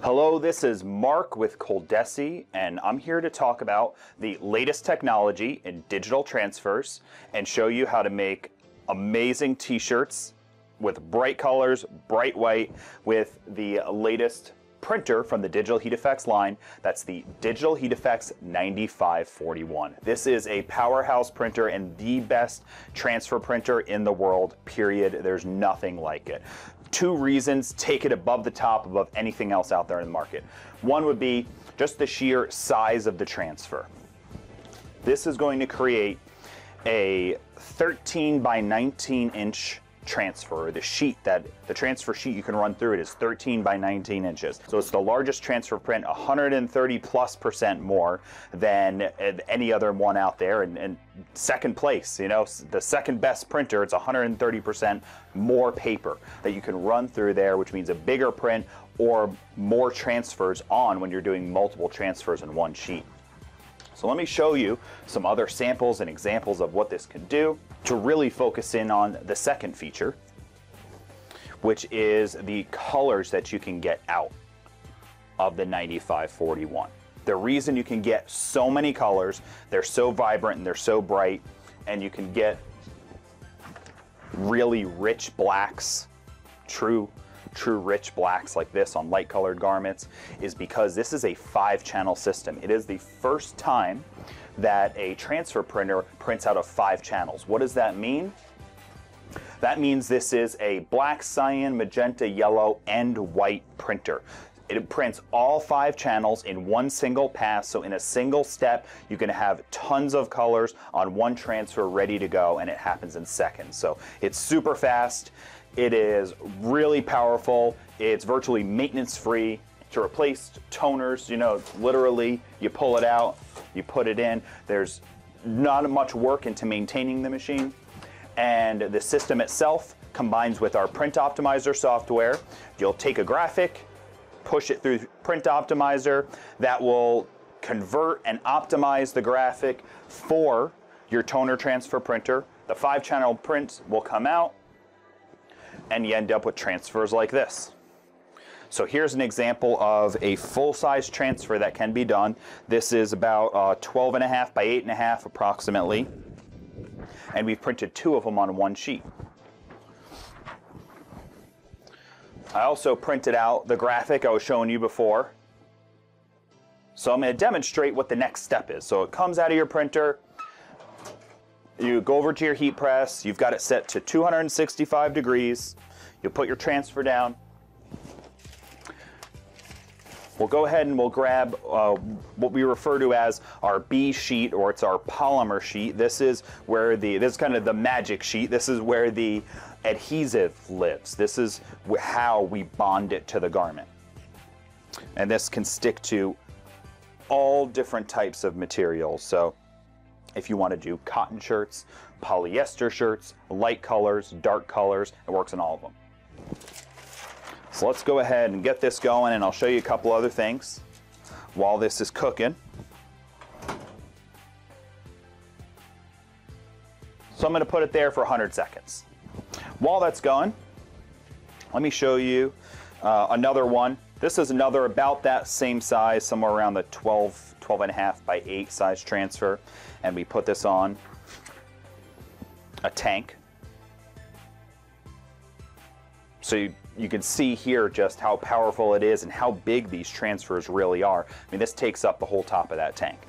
Hello, this is Mark with Coldesi, and I'm here to talk about the latest technology in digital transfers and show you how to make amazing t-shirts with bright colors, bright white, with the latest printer from the Digital Heat Effects line. That's the Digital HeatFX 9541. This is a powerhouse printer and the best transfer printer in the world, period. There's nothing like it. Two reasons take it above the top, above anything else out there in the market. One would be just the sheer size of the transfer. This is going to create a 13 by 19 inch transfer. The transfer sheet you can run through it is 13 by 19 inches. So it's the largest transfer print, 130%+ more than any other one out there, and second place, you know, the second best printer. It's 130% more paper that you can run through there, which means a bigger print or more transfers on when you're doing multiple transfers in one sheet. So let me show you some other samples and examples of what this can do to really focus in on the second feature, which is the colors that you can get out of the 9541. The reason you can get so many colors, they're so vibrant and they're so bright, and you can get really rich blacks, true rich blacks like this on light colored garments, is because this is a 5-channel system. It is the first time that a transfer printer prints out of 5 channels. What does that mean? That means this is a black, cyan, magenta, yellow, and white printer. It prints all 5 channels in one single pass, so in a single step, you can have tons of colors on one transfer ready to go, and it happens in seconds. So it's super fast, it is really powerful, it's virtually maintenance-free. To replace toners, you know, literally, you pull it out, you put it in. There's not much work into maintaining the machine, and the system itself combines with our Print Optimizer software. You'll take a graphic, push it through Print Optimizer, that will convert and optimize the graphic for your toner transfer printer. The 5-channel prints will come out, and you end up with transfers like this. So here's an example of a full-size transfer that can be done. This is about 12.5 by 8.5 approximately, and we've printed 2 of them on one sheet. I also printed out the graphic I was showing you before. So I'm going to demonstrate what the next step is. So it comes out of your printer, you go over to your heat press, you've got it set to 265 degrees, you'll put your transfer down. We'll go ahead and we'll grab what we refer to as our B sheet, or it's our polymer sheet. This is where this is kind of the magic sheet. This is where the adhesive lives. This is how we bond it to the garment. And this can stick to all different types of materials. So if you want to do cotton shirts, polyester shirts, light colors, dark colors, it works in all of them. So let's go ahead and get this going, and I'll show you a couple other things while this is cooking. So I'm going to put it there for 100 seconds. While that's going, let me show you another one. This is another about that same size, somewhere around the 12.5 by 8 size transfer, and we put this on a tank. So you can see here just how powerful it is and how big these transfers really are. I mean, this takes up the whole top of that tank.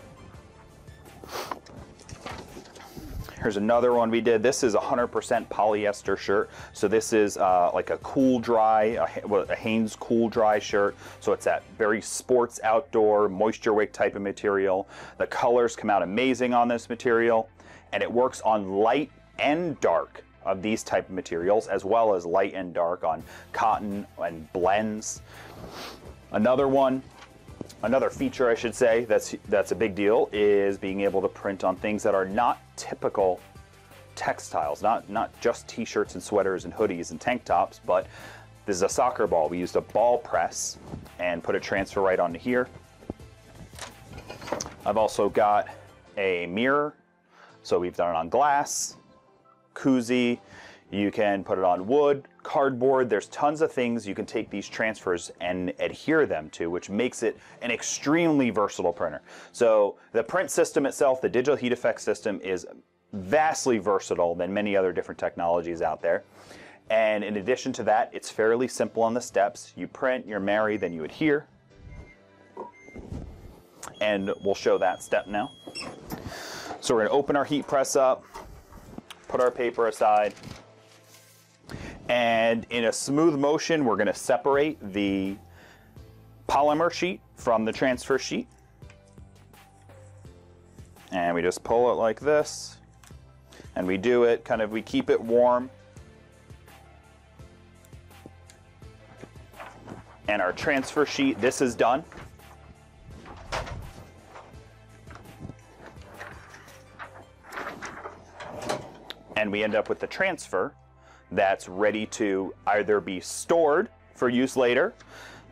Here's another one we did. This is 100% polyester shirt. So this is like a cool dry, a Hanes cool dry shirt. So it's that very sports, outdoor, moisture wick type of material. The colors come out amazing on this material, and it works on light and dark of these type of materials, as well as light and dark on cotton and blends. Another one, another feature I should say, that's a big deal, is being able to print on things that are not typical textiles, not just t-shirts and sweaters and hoodies and tank tops, but this is a soccer ball. We used a ball press and put a transfer right onto here. I've also got a mirror, so we've done it on glass, koozie, You can put it on wood, cardboard. There's tons of things you can take these transfers and adhere them to, which makes it an extremely versatile printer. So the print system itself, the digital heat effect system, is vastly versatile than many other different technologies out there. And in addition to that, it's fairly simple on the steps. You print, you marry, then you adhere. And we'll show that step now. So we're going to open our heat press up, put our paper aside, and in a smooth motion, we're going to separate the polymer sheet from the transfer sheet. And we just pull it like this, and we do it kind of, we keep it warm. And our transfer sheet, this is done. And we end up with the transfer that's ready to either be stored for use later,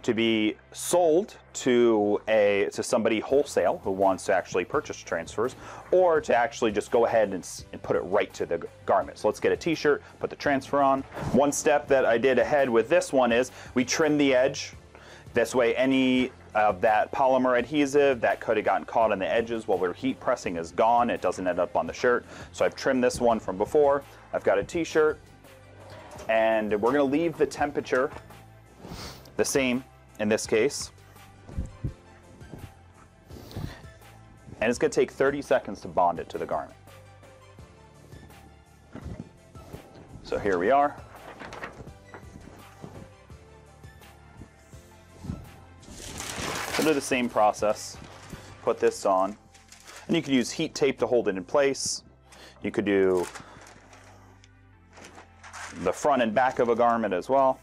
to be sold to somebody wholesale who wants to actually purchase transfers, or to actually just go ahead and put it right to the garment. So let's get a t-shirt, put the transfer on. One step that I did ahead with this one is we trim the edge. This way any of that polymer adhesive that could have gotten caught on the edges while we were heat pressing is gone. It doesn't end up on the shirt. So I've trimmed this one from before. I've got a t-shirt. And we're going to leave the temperature the same in this case. And it's going to take 30 seconds to bond it to the garment. So here we are. So do the same process. Put this on. And you could use heat tape to hold it in place. You could do the front and back of a garment as well.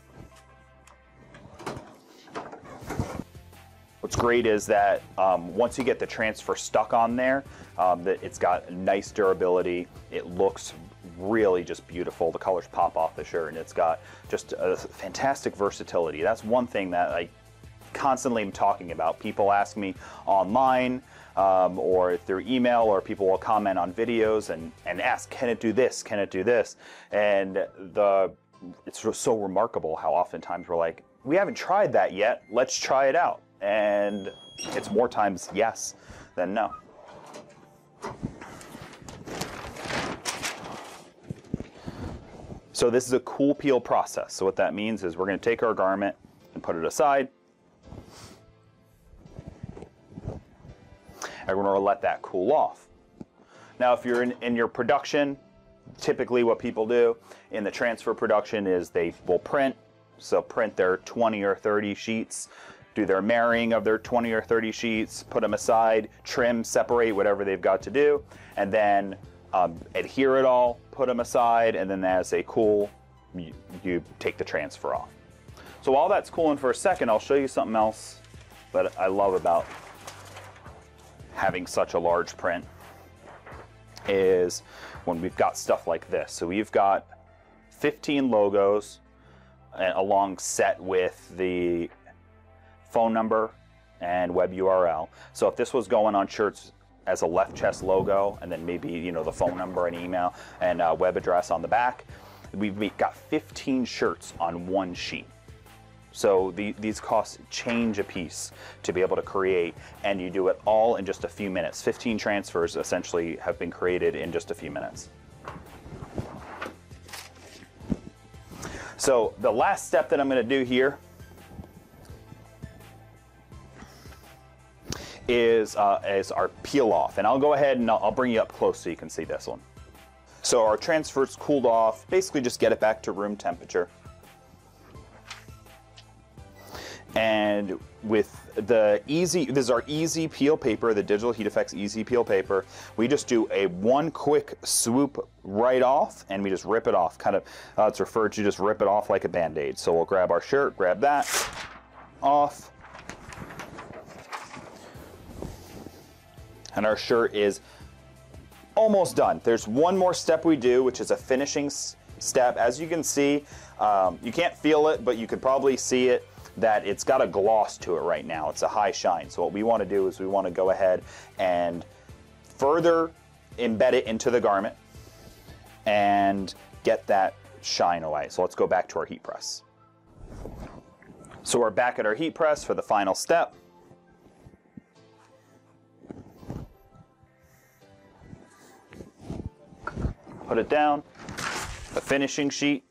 What's great is that once you get the transfer stuck on there, it's got nice durability. It looks really just beautiful. The colors pop off the shirt, and it's got just a fantastic versatility. That's one thing that I constantly am talking about. People ask me online or through email, or people will comment on videos and ask, can it do this? Can it do this? And it's so remarkable how oftentimes we're like, we haven't tried that yet. Let's try it out. And it's more times yes than no. So this is a cool peel process. So what that means is we're going to take our garment and put it aside. And we're going to let that cool off. Now, if you're in your production, typically what people do in the transfer production is they will print. So print their 20 or 30 sheets. Do their marrying of their 20 or 30 sheets, put them aside, trim, separate, whatever they've got to do, and then adhere it all, put them aside, and then as they cool, you take the transfer off. So while that's cooling for a second, I'll show you something else that I love about having such a large print is when we've got stuff like this. So we've got 15 logos along set with the phone number and web URL. So if this was going on shirts as a left chest logo, and then maybe, you know, the phone number and email and web address on the back, we've got 15 shirts on one sheet. So these costs change a piece to be able to create, and you do it all in just a few minutes. 15 transfers essentially have been created in just a few minutes. So the last step that I'm going to do here is our peel off, and I'll go ahead and I'll bring you up close so you can see this one. So our transfer's cooled off, basically just get it back to room temperature. And with the easy, this is our easy peel paper, the Digital HeatFX easy peel paper. We just do a one quick swoop right off, and we just rip it off. Kind of, it's referred to just rip it off like a Band-Aid. So we'll grab our shirt, grab that off. And our shirt is almost done. There's one more step we do, which is a finishing step. As you can see, you can't feel it, but you could probably see it, that it's got a gloss to it right now. It's a high shine. So what we want to do is we want to go ahead and further embed it into the garment and get that shine away. So let's go back to our heat press. So we're back at our heat press for the final step. Put it down, a finishing sheet.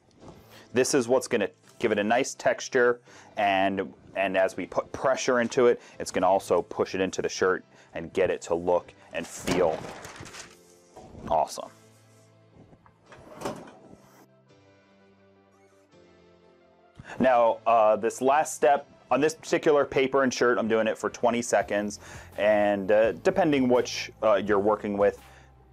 This is what's going to give it a nice texture, and as we put pressure into it, it's going to also push it into the shirt and get it to look and feel awesome. Now this last step on this particular paper and shirt, I'm doing it for 20 seconds, and depending which you're working with,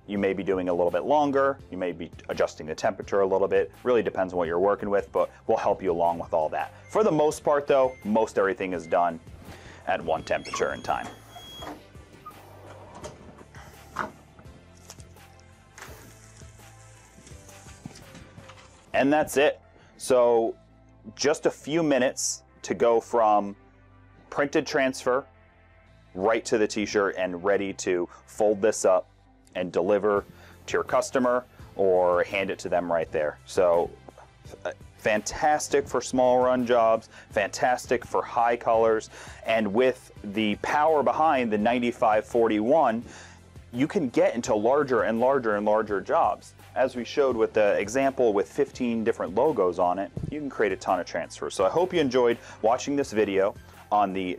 you may be doing a little bit longer, you may be adjusting the temperature a little bit, really depends on what you're working with, but we'll help you along with all that. For the most part though, most everything is done at one temperature and time. And that's it. So just a few minutes to go from printed transfer right to the t-shirt and ready to fold this up and deliver to your customer or hand it to them right there. So fantastic for small run jobs, fantastic for high colors, and with the power behind the 9541, you can get into larger and larger and larger jobs. As we showed with the example with 15 different logos on it, you can create a ton of transfers. So I hope you enjoyed watching this video on the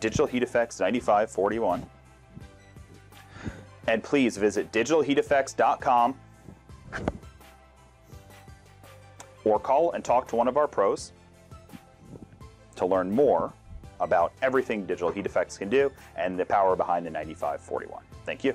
Digital HeatFX 9541. And please visit digitalheateffects.com or call and talk to one of our pros to learn more about everything Digital HeatFX can do and the power behind the 9541. Thank you.